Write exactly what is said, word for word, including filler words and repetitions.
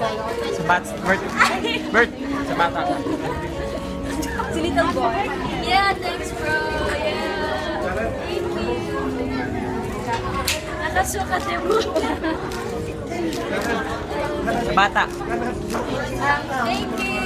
Sebat, Bert, Bert, sebat. It's a little boy. Yeah, thanks bro. Yeah. Thank you. Nakasuka mo. Sebata. Thank you.